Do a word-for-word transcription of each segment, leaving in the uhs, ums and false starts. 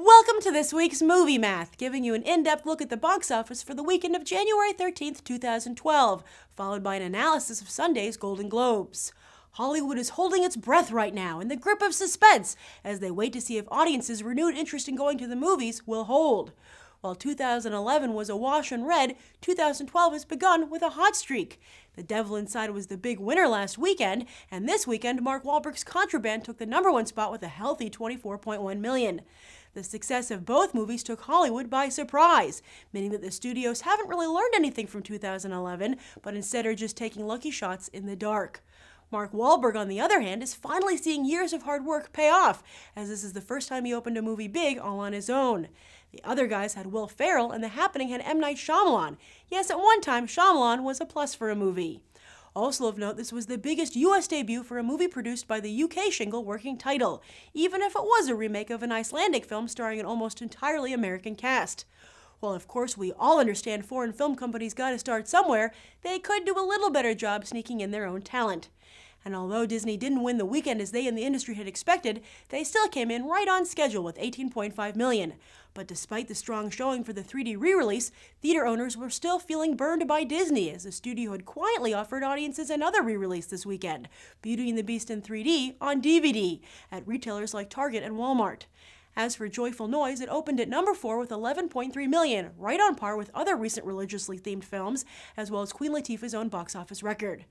Welcome to this week's Movie Math, giving you an in-depth look at the box office for the weekend of January thirteenth, two thousand twelve, followed by an analysis of Sunday's Golden Globes. Hollywood is holding its breath right now, in the grip of suspense, as they wait to see if audiences' renewed interest in going to the movies will hold. While two thousand eleven was awash in red, two thousand twelve has begun with a hot streak. The Devil Inside was the big winner last weekend, and this weekend Mark Wahlberg's Contraband took the number one spot with a healthy twenty-four point one million dollars. The success of both movies took Hollywood by surprise, meaning that the studios haven't really learned anything from two thousand eleven, but instead are just taking lucky shots in the dark. Mark Wahlberg, on the other hand, is finally seeing years of hard work pay off, as this is the first time he opened a movie big all on his own. The other guys had Will Ferrell, and The Happening had M. Night Shyamalan. Yes, at one time, Shyamalan was a plus for a movie. Also of note, this was the biggest U S debut for a movie produced by the U K shingle Working Title, even if it was a remake of an Icelandic film starring an almost entirely American cast. While of course we all understand foreign film companies gotta start somewhere, they could do a little better job sneaking in their own talent. And although Disney didn't win the weekend as they in the industry had expected, they still came in right on schedule with eighteen point five million dollars. But despite the strong showing for the three D re-release, theater owners were still feeling burned by Disney, as the studio had quietly offered audiences another re-release this weekend, Beauty and the Beast in three D, on D V D, at retailers like Target and Walmart. As for Joyful Noise, it opened at number four with eleven point three million dollars, right on par with other recent religiously themed films, as well as Queen Latifah's own box office record.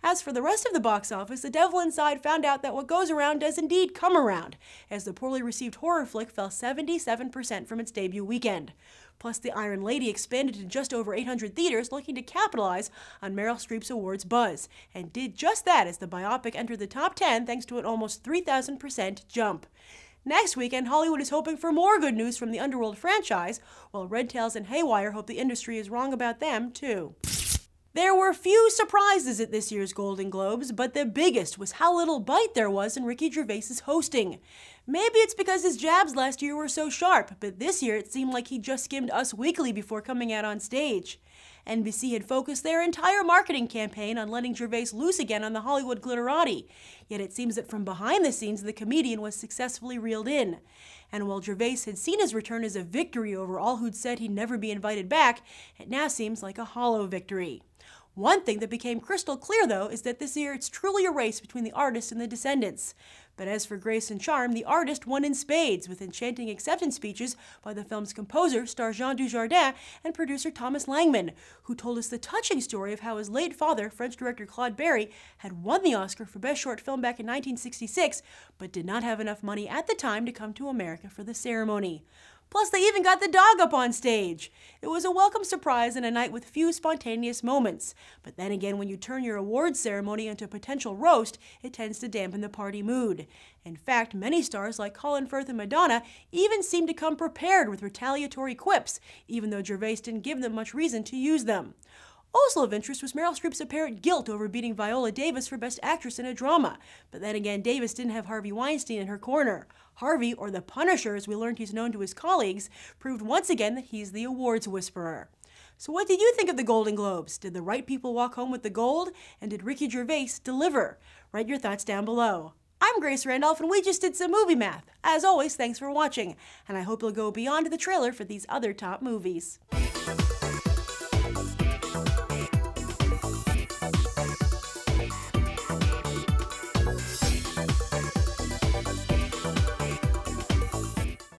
As for the rest of the box office, The Devil Inside found out that what goes around does indeed come around, as the poorly received horror flick fell seventy-seven percent from its debut weekend. Plus, The Iron Lady expanded to just over eight hundred theaters, looking to capitalize on Meryl Streep's awards buzz, and did just that as the biopic entered the top ten thanks to an almost three thousand percent jump. Next weekend, Hollywood is hoping for more good news from the Underworld franchise, while Red Tails and Haywire hope the industry is wrong about them, too. There were few surprises at this year's Golden Globes, but the biggest was how little bite there was in Ricky Gervais's hosting. Maybe it's because his jabs last year were so sharp, but this year it seemed like he just skimmed Us Weekly before coming out on stage. N B C had focused their entire marketing campaign on letting Gervais loose again on the Hollywood glitterati, yet it seems that from behind the scenes the comedian was successfully reeled in. And while Gervais had seen his return as a victory over all who'd said he'd never be invited back, it now seems like a hollow victory. One thing that became crystal clear, though, is that this year it's truly a race between the artist and the descendants. But as for grace and charm, the artist won in spades, with enchanting acceptance speeches by the film's composer, star Jean Dujardin, and producer Thomas Langman, who told us the touching story of how his late father, French director Claude Berri, had won the Oscar for Best Short Film back in nineteen sixty-six, but did not have enough money at the time to come to America for the ceremony. Plus, they even got the dog up on stage. It was a welcome surprise and a night with few spontaneous moments. But then again, when you turn your awards ceremony into a potential roast, it tends to dampen the party mood. In fact, many stars like Colin Firth and Madonna even seemed to come prepared with retaliatory quips, even though Gervais didn't give them much reason to use them. Also of interest was Meryl Streep's apparent guilt over beating Viola Davis for Best Actress in a Drama, but then again Davis didn't have Harvey Weinstein in her corner. Harvey, or the Punisher as we learned he's known to his colleagues, proved once again that he's the awards whisperer. So what did you think of the Golden Globes? Did the right people walk home with the gold? And did Ricky Gervais deliver? Write your thoughts down below. I'm Grace Randolph, and we just did some movie math. As always, thanks for watching, and I hope you'll go beyond the trailer for these other top movies.